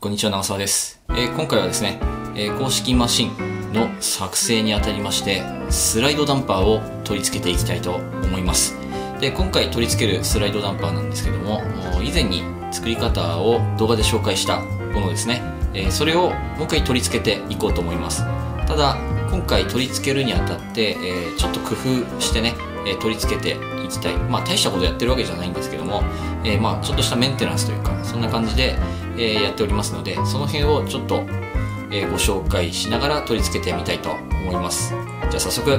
こんにちは、長澤です。今回はですね、公式マシンの作成にあたりまして、スライドダンパーを取り付けていきたいと思います。で、今回取り付けるスライドダンパーなんですけども、以前に作り方を動画で紹介したものですね。それをもう一回取り付けていこうと思います。ただ、今回取り付けるにあたって、ちょっと工夫してね、取り付けていきたい。まあ、大したことやってるわけじゃないんですけども、まあ、ちょっとしたメンテナンスというか、そんな感じで、やっておりますので、その辺をちょっと、ご紹介しながら取り付けてみたいと思います。じゃあ早速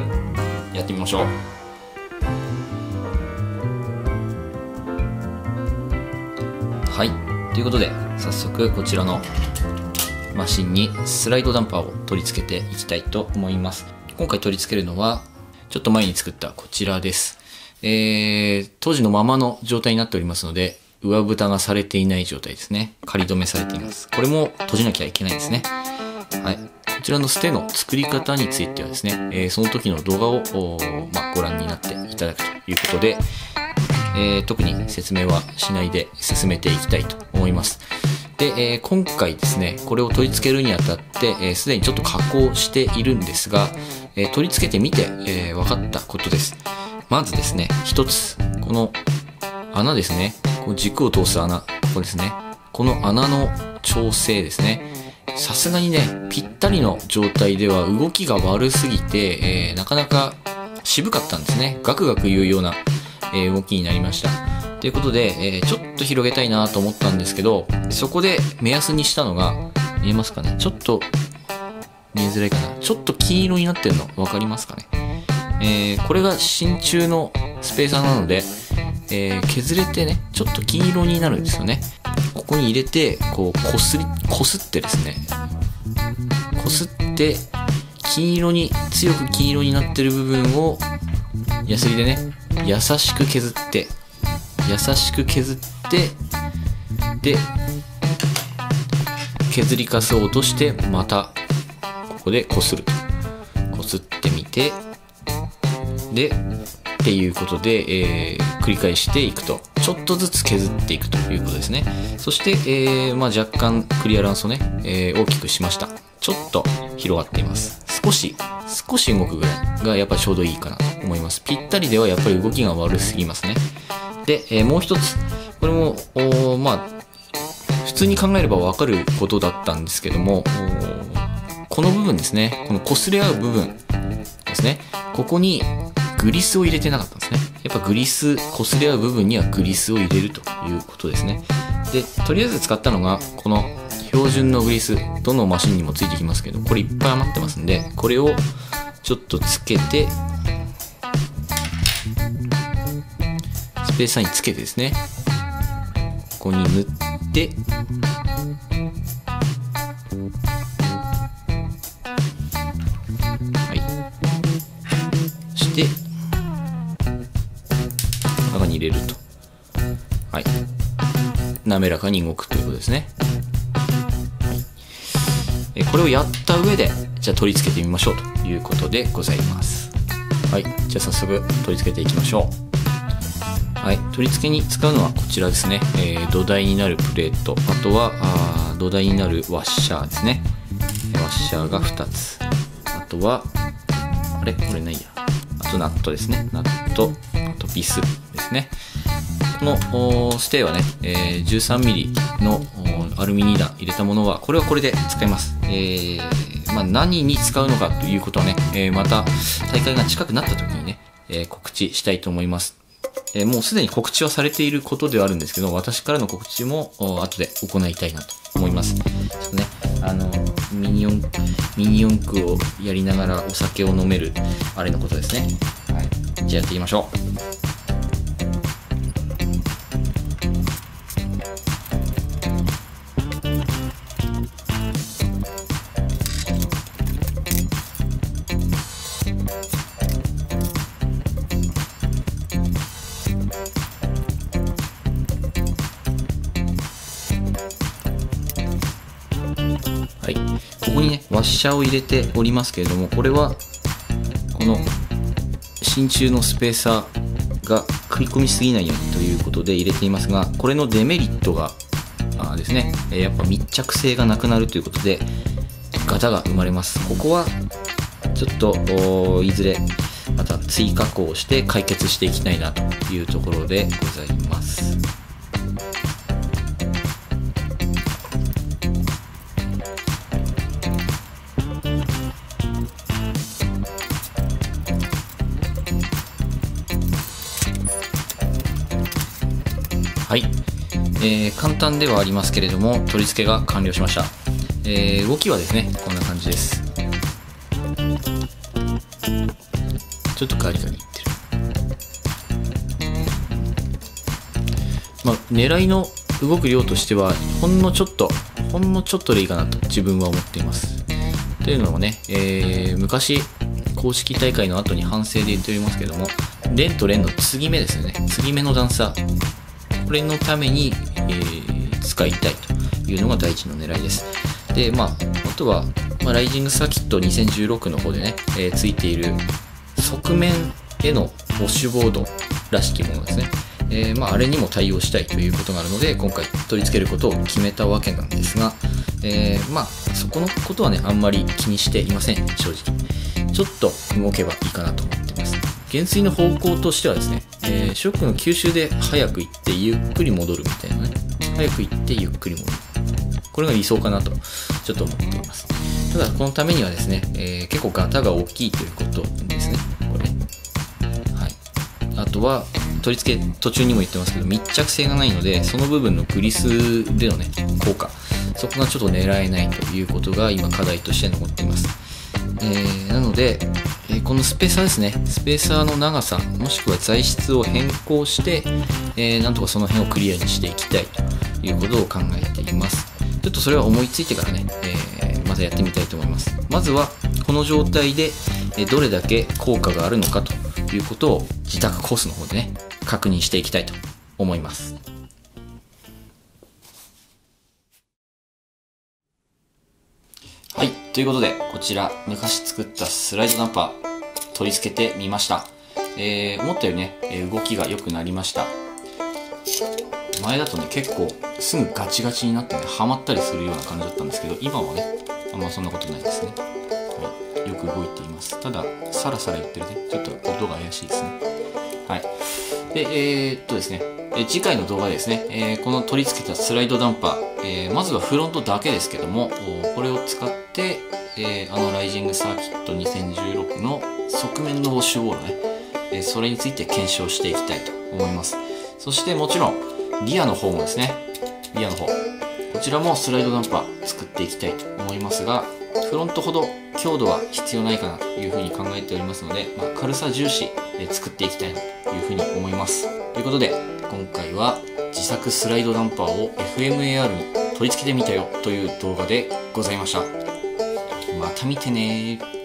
やってみましょう。はい、ということで早速こちらのマシンにスライドダンパーを取り付けていきたいと思います。今回取り付けるのはちょっと前に作ったこちらです。当時のままの状態になっておりますので、上蓋がされていない状態ですね。仮止めされています。これも閉じなきゃいけないんですね。はい、こちらのステの作り方についてはですね、その時の動画を、ご覧になっていただくということで、特に説明はしないで進めていきたいと思います。で、今回ですね、これを取り付けるにあたって、すでにちょっと加工しているんですが、取り付けてみて、分かったことです。まずですね、一つ、この穴ですね。この軸を通す穴、ここですね。この穴の調整ですね。さすがにね、ぴったりの状態では動きが悪すぎて、なかなか渋かったんですね。ガクガク言うような動きになりました。ということで、ちょっと広げたいなと思ったんですけど、そこで目安にしたのが、見えますかね？ちょっと、見えづらいかな？ちょっと金色になってるの分かりますかね？これが真鍮のスペーサーなので、削れてね、ちょっと金色になるんですよね。ここに入れて、こう、こすってですね、こすって、金色に、強く金色になってる部分を、ヤスリでね、優しく削って、優しく削って、で、削りカスを落として、また、ここでこすると。こすってみて、で、っていうことで、繰り返していくと。ちょっとずつ削っていくということですね。そして、若干クリアランスをね、大きくしました。ちょっと広がっています。少し動くぐらいがやっぱりちょうどいいかなと思います。ぴったりではやっぱり動きが悪すぎますね。で、もう一つ。これも、普通に考えればわかることだったんですけども、この部分ですね。この擦れ合う部分ですね。ここにグリスを入れてなかったんですね。やっぱ擦れ合う部分にはグリスを入れるということですね。で、とりあえず使ったのが、この標準のグリス、どのマシンにもついてきますけど、これいっぱい余ってますんで、これをちょっとつけて、スペーサーにつけてですね、ここに塗って、はい、そして、中に入れると。はい。滑らかに動くということですね。これをやった上で、じゃあ取り付けてみましょうということでございます。はい。じゃあ早速取り付けていきましょう。はい。取り付けに使うのはこちらですね。土台になるプレート。あとは、土台になるワッシャーですね。ワッシャーが2つ。あとは、これないや。あとナットですね。ナット、あとビスですね。このステーはね、13mm のアルミ2段入れたものは、これはこれで使います。何に使うのかということはね、また大会が近くなった時にね、告知したいと思います。もうすでに告知はされていることではあるんですけど、私からの告知も後で行いたいなと思います。ちょっとね、ミニ四駆をやりながらお酒を飲める、あれのことですね。はい。じゃあやっていきましょう。ここにね、ワッシャーを入れておりますけれども、これは、この、真鍮のスペーサーが食い込みすぎないようにということで入れていますが、これのデメリットがですね、やっぱ密着性がなくなるということでガタが生まれます。ここはちょっといずれまた追加工して解決していきたいなというところでございます。はい、簡単ではありますけれども取り付けが完了しました。動きはですねこんな感じです。ちょっとガリガリいってる。まあ狙いの動く量としてはほんのちょっとでいいかなと自分は思っています。というのもね、昔公式大会の後に反省で言っておりますけども、連と連の継ぎ目ですよね。継ぎ目の段差、これのために、使いたいというのが第一の狙いです。で、まあ、あとは、ライジングサーキット2016の方でね、ついている側面へのウォッシュボードらしきものですね。あれにも対応したいということがあるので、今回取り付けることを決めたわけなんですが、そこのことはね、あんまり気にしていません、正直。ちょっと動けばいいかなと思ってます。減衰の方向としてはですね、ショックの吸収で早く行ってゆっくり戻るみたいなね。早く行ってゆっくり戻る。これが理想かなとちょっと思っています。ただこのためにはですね、結構ガタが大きいということですね。これ。はい。あとは取り付け途中にも言ってますけど密着性がないのでその部分のグリスでのね効果、そこがちょっと狙えないということが今課題として残っています。なので。このスペーサーですね、スペーサーの長さもしくは材質を変更して、なんとかその辺をクリアにしていきたいということを考えています。ちょっとそれは思いついてからね、またやってみたいと思います。まずはこの状態でどれだけ効果があるのかということを自宅コースの方でね確認していきたいと思います。はい、ということでこちら昔作ったスライドダンパー取り付けてみました。思ったよりね、動きが良くなりました。前だとね、結構すぐガチガチになってね、はまったりするような感じだったんですけど、今はね、あんまそんなことないですね。はい、よく動いています。ただ、サラサラいってるね。ちょっと音が怪しいですね。はい。で、ですね、次回の動画でですね、この取り付けたスライドダンパー、まずはフロントだけですけども、これを使って、あのライジングサーキット2016の側面のウォッシュボールね、それについて検証していきたいと思います。そしてもちろんリアの方もですね、リアの方こちらもスライドダンパー作っていきたいと思いますが、フロントほど強度は必要ないかなというふうに考えておりますので、軽さ重視で作っていきたいなというふうに思います。ということで今回は自作スライドダンパーを FMAR に取り付けてみたよという動画でございました。また見てねー。